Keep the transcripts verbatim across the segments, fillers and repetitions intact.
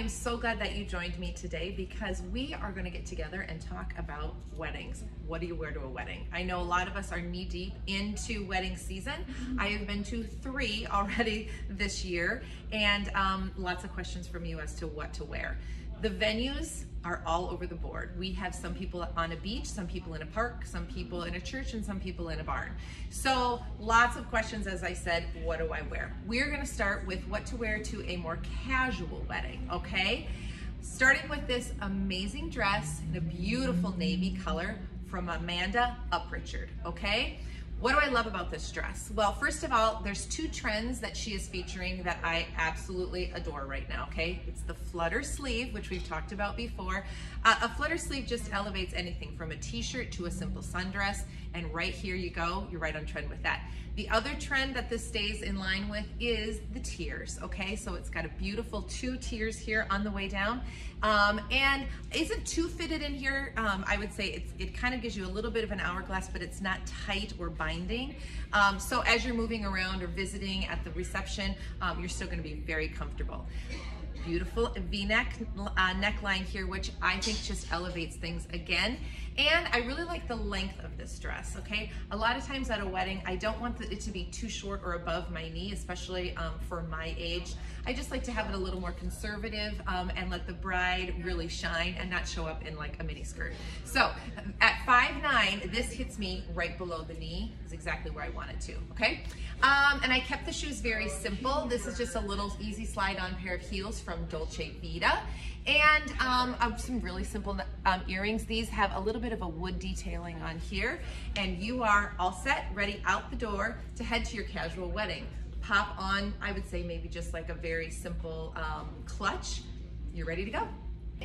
am so glad that you joined me today because we are going to get together and talk about weddings. What do you wear to a wedding? I know a lot of us are knee deep into wedding season. I have been to three already this year, and um, lots of questions from you as to what to wear. The venues are all over the board. We have some people on a beach, some people in a park, some people in a church, and some people in a barn. So lots of questions, as I said, what do I wear? We're gonna start with what to wear to a more casual wedding, okay? Starting with this amazing dress in a beautiful navy color from Amanda Uprichard, okay? What do I love about this dress? Well, first of all, there's two trends that she is featuring that I absolutely adore right now, okay? It's the flutter sleeve, which we've talked about before. Uh, a flutter sleeve just elevates anything from a t-shirt to a simple sundress, and right here you go, you're right on trend with that. The other trend that this stays in line with is the tiers, okay? So it's got a beautiful two tiers here on the way down. Um, and isn't too fitted in here, um, I would say it's, it kind of gives you a little bit of an hourglass, but it's not tight or binding. Um, so as you're moving around or visiting at the reception, um, you're still going to be very comfortable. Beautiful V-neck uh, neckline here, which I think just elevates things again. And I really like the length of this dress, okay? A lot of times at a wedding, I don't want it to be too short or above my knee, especially um, for my age. I just like to have it a little more conservative um, and let the bride really shine and not show up in like a mini skirt. So at five nine, this hits me right below the knee, is exactly where I want it to, okay? Um, and I kept the shoes very simple. This is just a little easy slide-on pair of heels from Dolce Vita. And um, some really simple um, earrings. These have a little bit of a wood detailing on here, and you are all set, ready out the door to head to your casual wedding. Pop on, I would say maybe just like a very simple um, clutch. You're ready to go.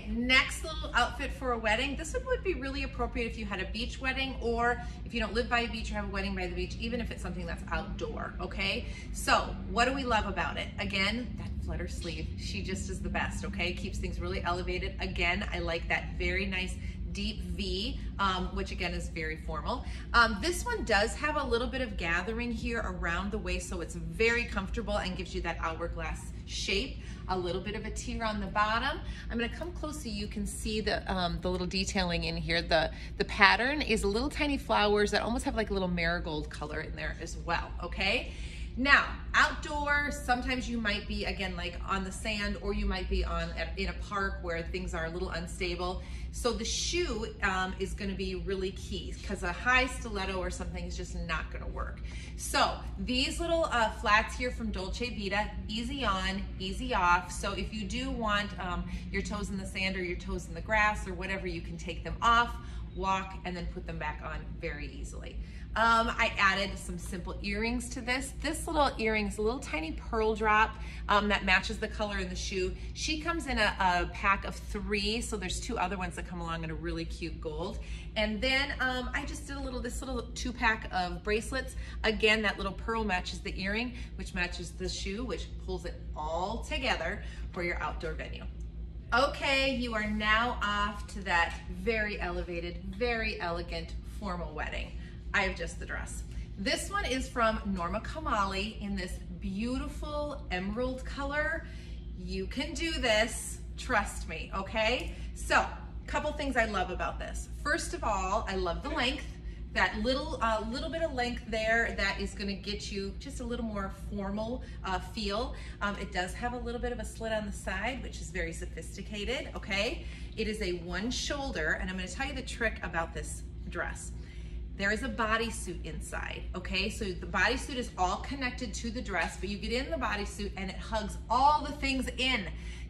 Next little outfit for a wedding. This one would be really appropriate if you had a beach wedding, or if you don't live by a beach or have a wedding by the beach, even if it's something that's outdoor, okay? So what do we love about it? Again, that flutter sleeve. She just is the best, okay? Keeps things really elevated. Again, I like that very nice deep V, um, which again is very formal. Um, this one does have a little bit of gathering here around the waist, so it's very comfortable and gives you that hourglass shape. A little bit of a tier on the bottom. I'm gonna come close so you can see the um, the little detailing in here. The, the pattern is little tiny flowers that almost have like a little marigold color in there as well, okay? Now, outdoor, sometimes you might be, again, like on the sand, or you might be on in a park where things are a little unstable. So the shoe um, is gonna be really key, because a high stiletto or something is just not gonna work. So these little uh, flats here from Dolce Vita, easy on, easy off. So if you do want um, your toes in the sand or your toes in the grass or whatever, you can take them off, walk, and then put them back on very easily. Um, I added some simple earrings to this. This little earring is a little tiny pearl drop um, that matches the color in the shoe. She comes in a, a pack of three, so there's two other ones that come along in a really cute gold. And then um, I just did a little, this little two pack of bracelets. Again, that little pearl matches the earring, which matches the shoe, which pulls it all together for your outdoor venue. Okay, you are now off to that very elevated, very elegant formal wedding. I have just the dress. This one is from Norma Kamali in this beautiful emerald color. You can do this, trust me, okay? So, couple things I love about this. First of all, I love the length. That little, uh, little bit of length there that is gonna get you just a little more formal uh, feel. Um, it does have a little bit of a slit on the side, which is very sophisticated, okay? It is a one shoulder, and I'm gonna tell you the trick about this dress. There is a bodysuit inside, okay? So the bodysuit is all connected to the dress, but you get in the bodysuit and it hugs all the things in,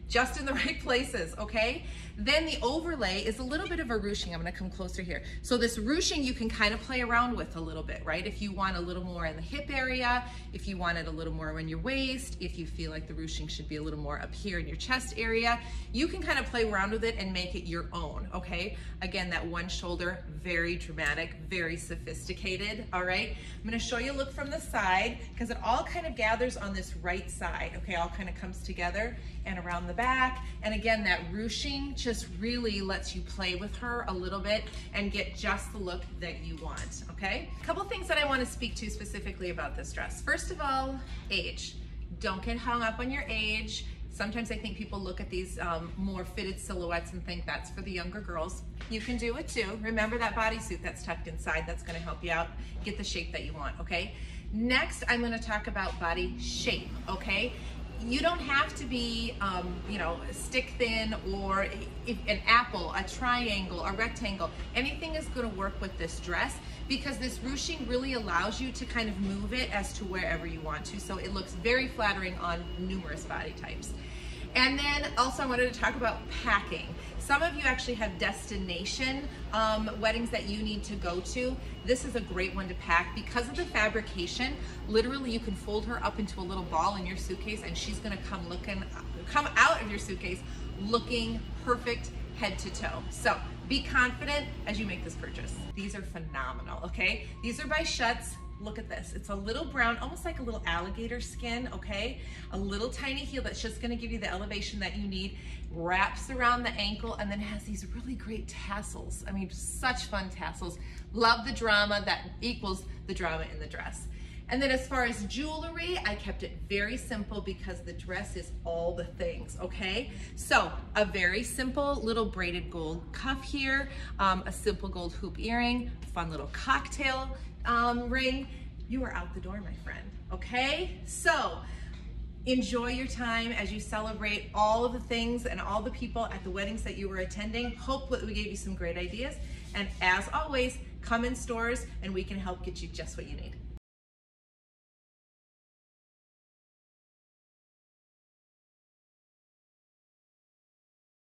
just in the right places, okay? Then the overlay is a little bit of a ruching. I'm gonna come closer here. So this ruching you can kind of play around with a little bit, right? If you want a little more in the hip area, if you want it a little more in your waist, if you feel like the ruching should be a little more up here in your chest area, you can kind of play around with it and make it your own, okay? Again, that one shoulder, very dramatic, very sophisticated, all right? I'm gonna show you a look from the side, because it all kind of gathers on this right side, okay? All kind of comes together and around the back. And again, that ruching just really lets you play with her a little bit and get just the look that you want, okay? A couple things that I want to speak to specifically about this dress. First of all, age. Don't get hung up on your age. Sometimes I think people look at these um, more fitted silhouettes and think that's for the younger girls. You can do it too. Remember that bodysuit that's tucked inside, that's gonna help you out, get the shape that you want, okay? Next, I'm gonna talk about body shape, okay? You don't have to be, um, you know, stick thin or an apple, a triangle, a rectangle. Anything is gonna work with this dress because this ruching really allows you to kind of move it as to wherever you want to. So it looks very flattering on numerous body types. And then also I wanted to talk about packing. Some of you actually have destination um, weddings that you need to go to. This is a great one to pack. Because of the fabrication, literally you can fold her up into a little ball in your suitcase and she's gonna come looking, come out of your suitcase looking perfect head to toe. So be confident as you make this purchase. These are phenomenal, okay? These are by Schutz. Look at this, it's a little brown, almost like a little alligator skin, okay? A little tiny heel that's just gonna give you the elevation that you need, wraps around the ankle, and then has these really great tassels. I mean, such fun tassels. Love the drama that equals the drama in the dress. And then as far as jewelry, I kept it very simple because the dress is all the things, okay? So a very simple little braided gold cuff here, um, a simple gold hoop earring, fun little cocktail um, ring. You are out the door, my friend, okay? So enjoy your time as you celebrate all of the things and all the people at the weddings that you were attending. Hope that we gave you some great ideas. And as always, come in stores and we can help get you just what you need.